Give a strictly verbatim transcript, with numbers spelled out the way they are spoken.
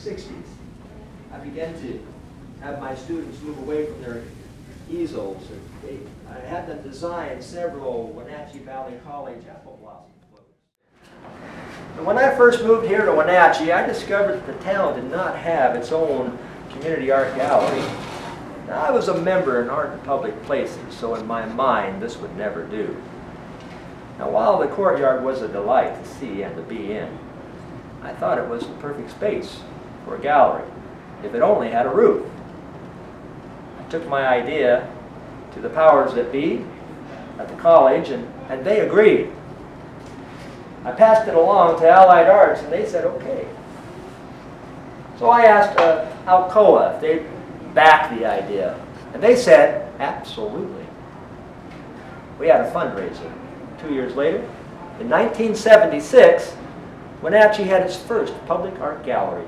sixties, I began to have my students move away from their easels. They, I had them design several Wenatchee Valley College apple blossom floats. When I first moved here to Wenatchee, I discovered that the town did not have its own community art gallery. Now, I was a member in art and public places, so in my mind, this would never do. Now, while the courtyard was a delight to see and to be in, I thought it was the perfect space for a gallery, if it only had a roof. I took my idea to the powers that be at the college, and, and they agreed. I passed it along to Allied Arts, and they said, okay. So I asked uh, Alcoa if they'd back the idea, and they said, absolutely. We had a fundraiser. Two years later, in nineteen seventy-six, Wenatchee had its first public art gallery.